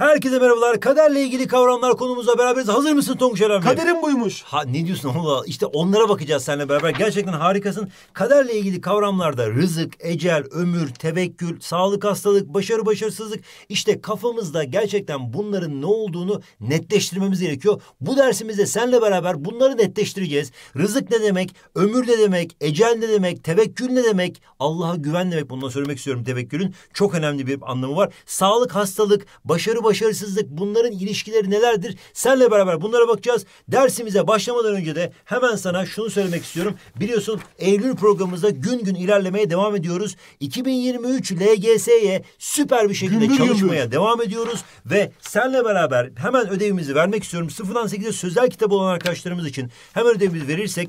Herkese merhabalar. Kaderle ilgili kavramlar konumuzla beraberiz. Hazır mısın Tonguç Erem? Kaderim buymuş. Ha, ne diyorsun Allah? İşte onlara bakacağız seninle beraber. Gerçekten harikasın. Kaderle ilgili kavramlarda rızık, ecel, ömür, tevekkül, sağlık, hastalık, başarı, başarısızlık. İşte kafamızda gerçekten bunların ne olduğunu netleştirmemiz gerekiyor. Bu dersimizde seninle beraber bunları netleştireceğiz. Rızık ne demek? Ömür ne demek? Ecel ne demek? Tevekkül ne demek? Allah'a güven demek. Bundan söylemek istiyorum. Tevekkülün çok önemli bir anlamı var. Sağlık, hastalık, başarı, başarısızlık, bunların ilişkileri nelerdir? Seninle beraber bunlara bakacağız. Dersimize başlamadan önce de hemen sana şunu söylemek istiyorum. Biliyorsun Eylül programımızda gün gün ilerlemeye devam ediyoruz. 2023 LGS'ye süper bir şekilde çalışmaya devam ediyoruz. Ve seninle beraber hemen ödevimizi vermek istiyorum. 0'dan 8'e sözel kitabı olan arkadaşlarımız için hemen ödevimizi verirsek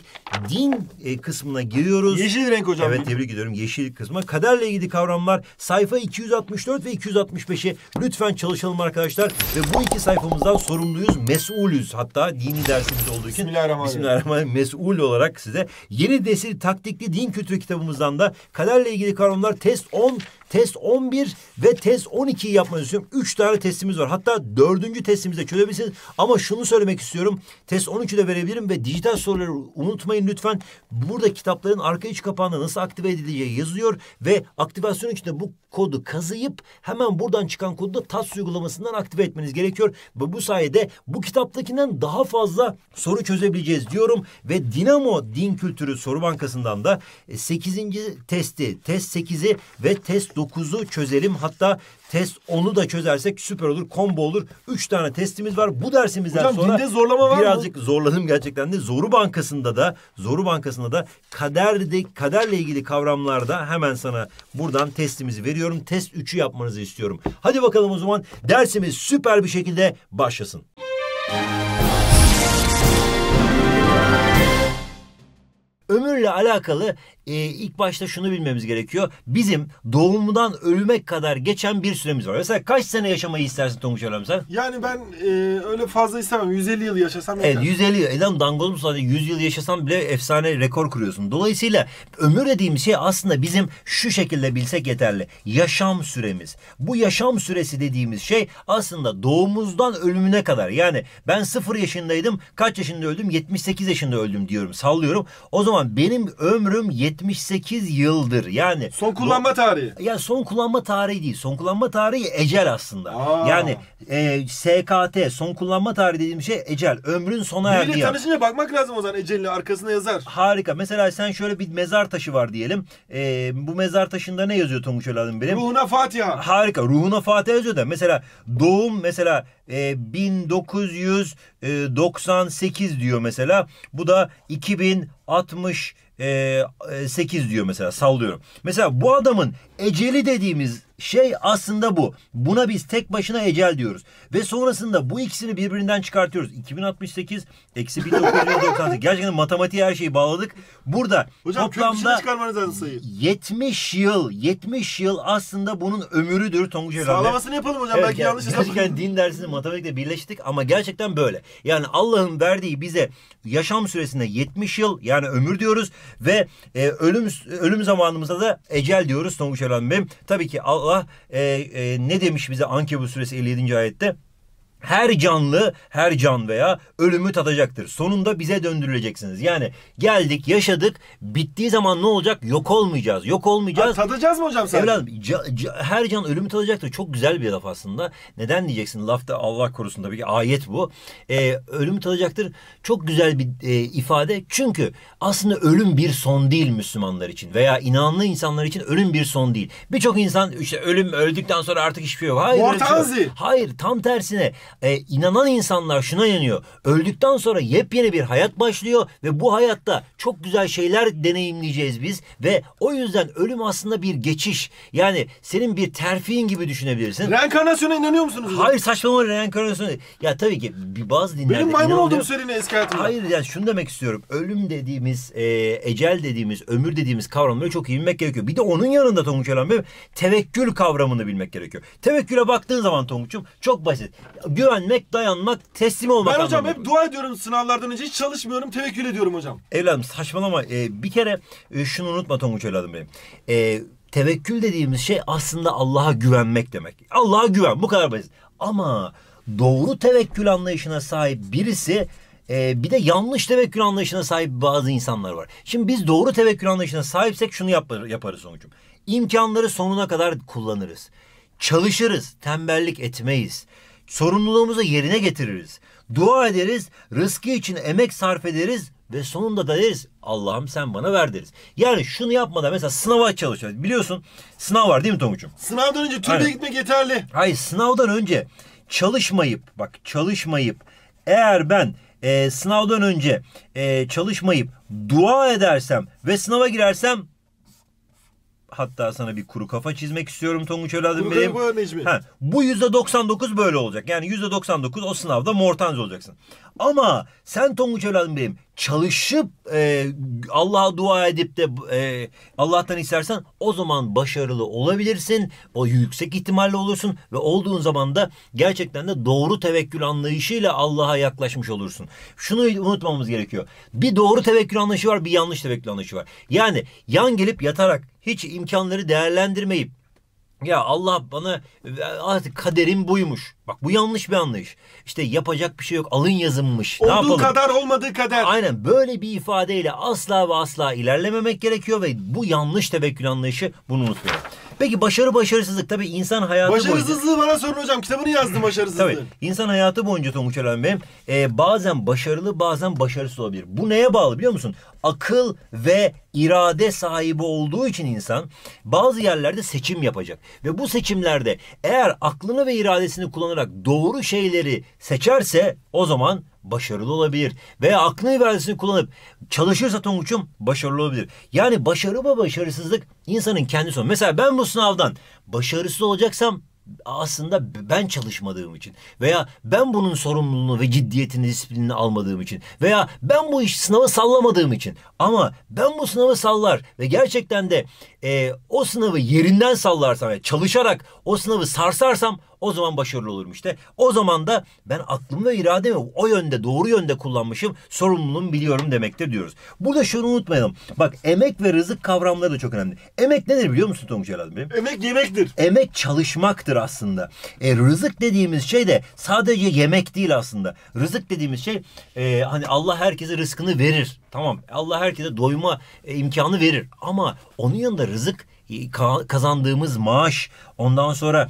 din kısmına giriyoruz. Yeşil renk hocam. Evet, tebrik ediyorum. Yeşil kısma. Kaderle ilgili kavramlar sayfa 264 ve 265'i lütfen çalışalım arkadaşlar. Ve bu iki sayfamızdan sorumluyuz. Mesulüz. Hatta dini dersimiz olduğu için. Bismillahirrahmanirrahim. Mesul olarak size yeni nesil taktikli din kültürü kitabımızdan da kaderle ilgili kavramlar test 10, test 11 ve test 12'yi yapmanızı istiyorum. 3 tane testimiz var. Hatta 4. testimizde çözebilirsiniz. Ama şunu söylemek istiyorum. Test 13'ü de verebilirim ve dijital soruları unutmayın lütfen. Burada kitapların arka iç kapağında nasıl aktive edileceği yazıyor ve aktivasyon içinde bu kodu kazıyıp hemen buradan çıkan kodu da TAS uygulamasından aktive etmeniz gerekiyor. Ve bu sayede bu kitaptakinden daha fazla soru çözebileceğiz diyorum. Ve Dinamo Din Kültürü Soru Bankası'ndan da 8. testi, test 8'i ve test 9'u çözelim. Hatta test 10'u da çözersek süper olur. Combo olur. 3 tane testimiz var. Bu dersimizden hocam, sonra dinde zorlama var birazcık mı? Zorladım gerçekten de. Zoru Bankası'nda da kaderle ilgili kavramlarda hemen sana buradan testimizi veriyorum. Test 3'ü yapmanızı istiyorum. Hadi bakalım o zaman dersimiz süper bir şekilde başlasın. Ömürle alakalı ilk başta şunu bilmemiz gerekiyor. Bizim doğumdan ölüme kadar geçen bir süremiz var. Mesela kaç sene yaşamayı istersin Tonguç Erem sen? Yani ben öyle fazla istemem. 150 yıl yaşasam yeter. Evet, 150 yıl. Dangoz mu sadece 100 yıl yaşasam bile efsane rekor kuruyorsun. Dolayısıyla ömür dediğimiz şey aslında bizim şu şekilde bilsek yeterli. Yaşam süremiz. Bu yaşam süresi dediğimiz şey aslında doğumuzdan ölümüne kadar. Yani ben 0 yaşındaydım. Kaç yaşında öldüm? 78 yaşında öldüm diyorum. Sallıyorum. O zaman benim ömrüm 78 yıldır. Yani son kullanma tarihi. Ya son kullanma tarihi değil. Son kullanma tarihi ecel aslında. Aa. Yani SKT, son kullanma tarihi dediğim şey ecel. Ömrün sona erdiği. Biriyle tanışınca bakmak lazım o zaman ecelini. Arkasına yazar. Harika. Mesela sen şöyle bir mezar taşı var diyelim. Bu mezar taşında ne yazıyor Tonguç Erem benim? Ruhuna Fatiha. Harika. Ruhuna Fatiha yazıyor da. Mesela doğum mesela 1998 diyor mesela. Bu da 2068 diyor mesela, sallıyorum. Mesela bu adamın eceli dediğimiz şey aslında bu. Buna biz tek başına ecel diyoruz. Ve sonrasında bu ikisini birbirinden çıkartıyoruz. 2068 eksi 1998. Gerçekten matematiğe her şeyi bağladık. Burada hocam, toplamda 70 yıl aslında bunun ömrüdür Tonguç Erem. Sağlamasını yapalım hocam. Evet, belki yanlış yapalım. Gerçekten din dersini matematikle birleştik ama gerçekten böyle. Yani Allah'ın verdiği bize yaşam süresinde 70 yıl yani ömür diyoruz ve ölüm zamanımızda da ecel diyoruz Tonguç Erem Bey'im. Tabii ki Allah ne demiş bize Ankebu suresi 57. ayette? Her can veya ölümü tadacaktır. Sonunda bize döndürüleceksiniz. Yani geldik, yaşadık. Bittiği zaman ne olacak? Yok olmayacağız. Yok olmayacağız. Ha, tadacağız mı hocam sen? Evladım, her can ölümü tadacaktır. Çok güzel bir laf aslında. Neden diyeceksin? Lafta Allah korusun tabii ki. Ayet bu. Ölümü tadacaktır. Çok güzel bir ifade. Çünkü aslında ölüm bir son değil Müslümanlar için. Veya inanlı insanlar için ölüm bir son değil. Birçok insan işte öldükten sonra artık hiçbir şey yok. Hayır. Hayır, tam tersine. İnanan insanlar şuna inanıyor. Öldükten sonra yepyeni bir hayat başlıyor ve bu hayatta çok güzel şeyler deneyimleyeceğiz biz ve o yüzden ölüm aslında bir geçiş. Yani senin bir terfiğin gibi düşünebilirsin. Reenkarnasyona inanıyor musunuz? Hayır, saçmalama, reenkarnasyona. Ya tabii ki bazı dinlerde benim maymun olduğum söyleniyor eski hayatımda. Hayır, yani şunu demek istiyorum. Ölüm dediğimiz, ecel dediğimiz, ömür dediğimiz kavramları çok iyi bilmek gerekiyor. Bir de onun yanında Tonguç Erem Bey, tevekkül kavramını bilmek gerekiyor. Tevekküle baktığın zaman Tonguç'um çok basit. Güvenmek, dayanmak, teslim olmak. Ben hocam hep dua ediyorum sınavlardan önce. Hiç çalışmıyorum, tevekkül ediyorum hocam. Evladım saçmalama. Bir kere şunu unutma Tonguç evladım benim. Tevekkül dediğimiz şey aslında Allah'a güvenmek demek. Allah'a güven. Bu kadar basit. Ama doğru tevekkül anlayışına sahip birisi, bir de yanlış tevekkül anlayışına sahip bazı insanlar var. Şimdi biz doğru tevekkül anlayışına sahipsek şunu yaparız sonucum. İmkanları sonuna kadar kullanırız. Çalışırız, tembellik etmeyiz. Sorumluluğumuzu yerine getiririz. Dua ederiz, rızkı için emek sarf ederiz ve sonunda da deriz Allah'ım sen bana ver deriz. Yani şunu yapmadan mesela sınava çalışıyoruz. Biliyorsun sınav var değil mi Tonguç'um? Sınavdan önce türbe gitmek yeterli. Hayır, sınavdan önce çalışmayıp, bak çalışmayıp, eğer ben sınavdan önce çalışmayıp dua edersem ve sınava girersem, hatta sana bir kuru kafa çizmek istiyorum Tonguç evladım benim. Bu %99 böyle olacak. Yani %99 o sınavda mortanze olacaksın. Ama sen Tonguç evladım benim çalışıp Allah'a dua edip de Allah'tan istersen o zaman başarılı olabilirsin. O yüksek ihtimalle olursun ve olduğun zaman da gerçekten de doğru tevekkül anlayışıyla Allah'a yaklaşmış olursun. Şunu unutmamamız gerekiyor. Bir doğru tevekkül anlayışı var, bir yanlış tevekkül anlayışı var. Yani yan gelip yatarak hiç imkanları değerlendirmeyip ya Allah bana artık kaderim buymuş. Bak bu yanlış bir anlayış. İşte yapacak bir şey yok, alın yazınmış. Olduğu kadar olmadığı kadar. Aynen böyle bir ifadeyle asla ve asla ilerlememek gerekiyor ve bu yanlış tevekkül anlayışı, bunu unutmayın. Peki başarısızlık tabii insan hayatı boyunca... bana sorun hocam, kitabını yazdım başarısızlığı. Tabii insan hayatı boyunca Tonguç Erem Bey'im bazen başarılı bazen başarısız olabilir. Bu neye bağlı biliyor musun? Akıl ve irade sahibi olduğu için insan bazı yerlerde seçim yapacak. Ve bu seçimlerde eğer aklını ve iradesini kullanarak doğru şeyleri seçerse o zaman başarılı olabilir. Veya aklını ve iradesini kullanıp çalışırsa Tonguç'um başarılı olabilir. Yani başarı ve başarısızlık insanın kendi sonu. Mesela ben bu sınavdan başarısız olacaksam aslında ben çalışmadığım için veya ben bunun sorumluluğunu ve ciddiyetini, disiplinini almadığım için veya ben bu sınavı sallamadığım için. Ama ben bu sınavı sallar ve gerçekten de o sınavı yerinden sallarsam ve çalışarak o sınavı sarsarsam o zaman başarılı olurum işte. O zaman da ben aklımı ve irademi o yönde, doğru yönde kullanmışım, sorumluluğumu biliyorum demektir diyoruz. Burada şunu unutmayalım. Bak emek ve rızık kavramları da çok önemli. Emek nedir biliyor musun Tonguç Erem Bey? Emek yemektir. Emek çalışmaktır aslında. Rızık dediğimiz şey de sadece yemek değil aslında. Rızık dediğimiz şey hani Allah herkese rızkını verir. Tamam, Allah herkese doyma imkanı verir. Ama onun yanında rızık, kazandığımız maaş, ondan sonra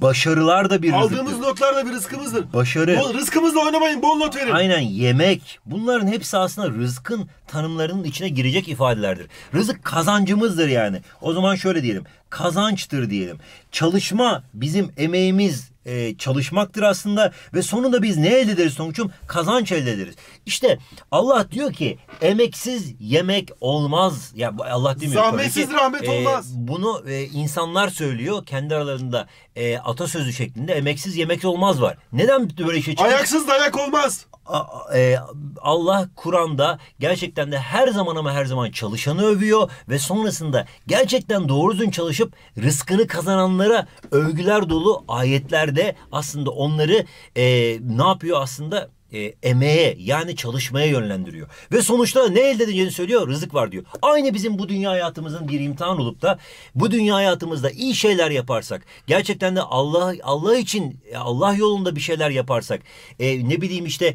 başarılar da bir rızıktır. Aldığımız notlar da bir rızkımızdır. Başarı. Bol, rızkımızla oynamayın, bol not verin. Aynen, yemek. Bunların hepsi aslında rızkın tanımlarının içine girecek ifadelerdir. Rızık kazancımızdır yani. O zaman şöyle diyelim, kazançtır diyelim. Çalışma bizim emeğimiz, çalışmaktır aslında ve sonunda biz ne elde ederiz Tonguç'um? Kazanç elde ederiz. İşte Allah diyor ki emeksiz yemek olmaz. Ya Allah demiyor. Zahmetsiz ki, rahmet olmaz. Bunu insanlar söylüyor. Kendi aralarında atasözü şeklinde emeksiz yemek olmaz var. Neden böyle şey çıkıyor? Ayaksız dayak olmaz. Allah Kur'an'da gerçekten de her zaman ama her zaman çalışanı övüyor ve sonrasında gerçekten doğru düzgün çalışıp rızkını kazananlara övgüler dolu ayetlerde aslında onları ne yapıyor aslında? Emeğe, yani çalışmaya yönlendiriyor. Ve sonuçta ne elde edeceğini söylüyor? Rızık var diyor. Aynı bizim bu dünya hayatımızın bir imtihan olup da bu dünya hayatımızda iyi şeyler yaparsak, gerçekten de Allah için, Allah yolunda bir şeyler yaparsak, ne bileyim işte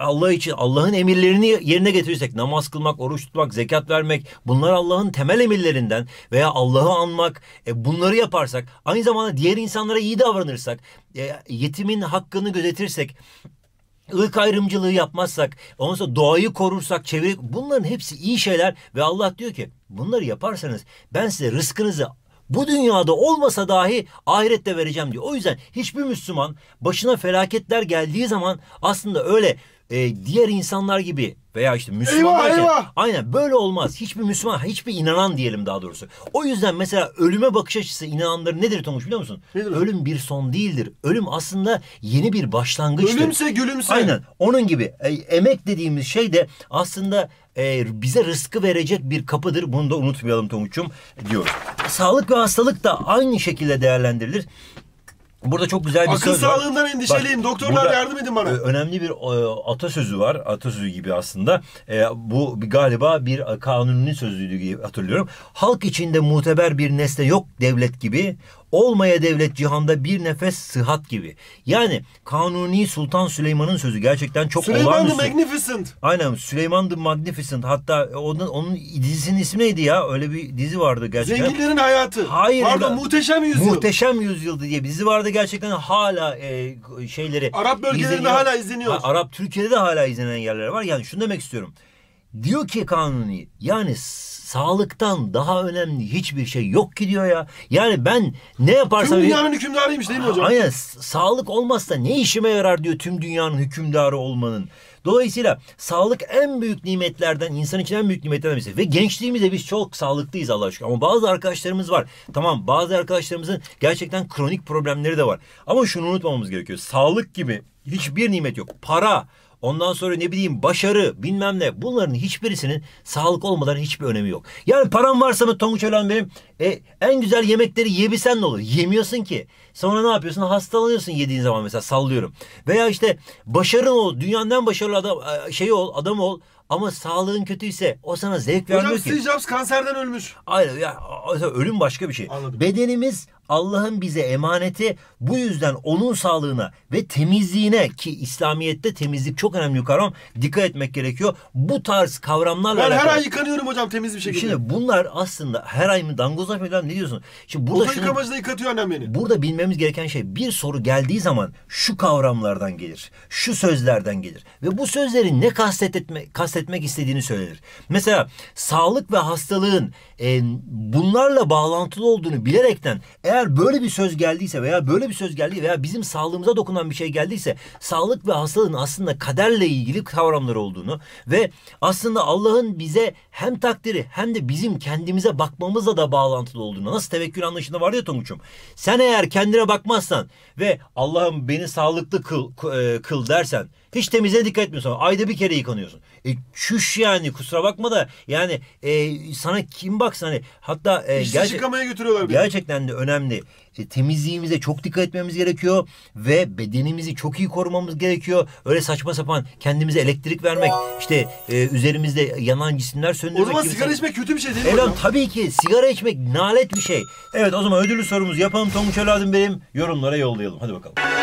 Allah için Allah'ın emirlerini yerine getirirsek, namaz kılmak, oruç tutmak, zekat vermek, bunlar Allah'ın temel emirlerinden veya Allah'ı anmak, bunları yaparsak, aynı zamanda diğer insanlara iyi davranırsak, yetimin hakkını gözetirsek, ırk ayrımcılığı yapmazsak, ondan sonra doğayı korursak, çeviri, bunların hepsi iyi şeyler ve Allah diyor ki bunları yaparsanız ben size rızkınızı bu dünyada olmasa dahi ahirette vereceğim diyor. O yüzden hiçbir Müslüman başına felaketler geldiği zaman aslında öyle diğer insanlar gibi veya işte Müslümanlar gibi, aynen böyle olmaz. Hiçbir Müslüman, hiçbir inanan diyelim daha doğrusu. O yüzden mesela ölüme bakış açısı inananların nedir Tonguç biliyor musun? Nedir? Ölüm bir son değildir. Ölüm aslında yeni bir başlangıçtır. Ölümse gülümse. Aynen onun gibi emek dediğimiz şey de aslında bize rızkı verecek bir kapıdır. Bunu da unutmayalım Tonguç'um diyoruz. Sağlık ve hastalık da aynı şekilde değerlendirilir. Burada çok güzel bir söz var. Akıl sağlığından endişeliyim. Bak, doktorlar yardım edin bana. Önemli bir atasözü var. Atasözü gibi aslında. Bu galiba bir Kanuni sözüydü gibi hatırlıyorum. Halk içinde muteber bir nesne yok devlet gibi. Olmaya devlet cihanda bir nefes sıhhat gibi. Yani Kanuni Sultan Süleyman'ın sözü gerçekten çok olağanüstü. Süleyman the Magnificent. Aynen, Süleyman the Magnificent. Hatta onun dizisinin ismi neydi ya? Öyle bir dizi vardı gerçekten. Zenginlerin Hayatı. Hayır. Pardon, Muhteşem Yüzyıl. Muhteşem Yüzyıl diye bir dizi vardı gerçekten, hala şeyleri. Arap bölgelerinde izleniyor. Hala izleniyor. Ha, Arap Türkiye'de de hala izlenen yerler var. Yani şunu demek istiyorum. Diyor ki Kanuni, yani sağlıktan daha önemli hiçbir şey yok ki diyor ya. Yani ben ne yaparsam... Tüm dünyanın hükümdarıymış değil mi hocam? Aynen. Sağlık olmazsa ne işime yarar diyor tüm dünyanın hükümdarı olmanın. Dolayısıyla sağlık en büyük nimetlerden, insan için en büyük nimetlerden birisi. Ve gençliğimizde biz çok sağlıklıyız Allah'a şükür. Ama bazı arkadaşlarımız var. Tamam, bazı arkadaşlarımızın gerçekten kronik problemleri de var. Ama şunu unutmamamız gerekiyor. Sağlık gibi hiçbir nimet yok. Para... Ondan sonra ne bileyim başarı, bilmem ne, bunların hiçbirisinin sağlık olmadan hiçbir önemi yok. Yani param varsa mı Tonguç Erem benim, en güzel yemekleri yiyebilsen ne olur? Yemiyorsun ki. Sonra ne yapıyorsun? Hastalanıyorsun yediğin zaman mesela, sallıyorum. Veya işte başarın ol, dünyanın en başarılı adamı ol. Ama sağlığın kötüyse o sana zevk vermiyor ki. Steve Jobs kanserden ölmüş. Aynen ya, ölüm başka bir şey. Anladım. Bedenimiz Allah'ın bize emaneti. Bu yüzden onun sağlığına ve temizliğine, ki İslamiyet'te temizlik çok önemli bir kavram, dikkat etmek gerekiyor. Bu tarz kavramlarla... Ben her ay yıkanıyorum hocam temiz bir şekilde. Şimdi bunlar aslında her ay mı dangozlaşmıyor, ne diyorsun? Şimdi burada yıkamacıda yıkatıyor annem beni. Burada bilmemiz gereken şey, bir soru geldiği zaman şu kavramlardan gelir. Şu sözlerden gelir. Ve bu sözlerin ne kastetmek istediğini söylenir. Mesela sağlık ve hastalığın bunlarla bağlantılı olduğunu bilerekten, eğer böyle bir söz geldiyse veya böyle bir söz geldi veya bizim sağlığımıza dokunan bir şey geldiyse, sağlık ve hastalığın aslında kaderle ilgili kavramlar olduğunu ve aslında Allah'ın bize hem takdiri hem de bizim kendimize bakmamızla da bağlantılı olduğunu, nasıl tevekkül anlayışında var ya Tonguç'um. Sen eğer kendine bakmazsan ve Allah'ım beni sağlıklı kıl dersen, hiç temizliğe dikkat etmiyorsun. Ayda bir kere yıkanıyorsun. Çüş yani, kusura bakma da yani sana kim baksın hani, hatta yıkamaya götürüyorlar beni. Gerçekten de önemli. Temizliğimize çok dikkat etmemiz gerekiyor ve bedenimizi çok iyi korumamız gerekiyor. Öyle saçma sapan kendimize elektrik vermek, işte üzerimizde yanan cisimler söndürmek. O zaman sigara içmek kötü bir şey değil mi hocam? Tabii ki sigara içmek nalet bir şey. Evet, o zaman ödüllü sorumuzu yapalım Tonguç evladım benim, yorumlara yollayalım. Hadi bakalım.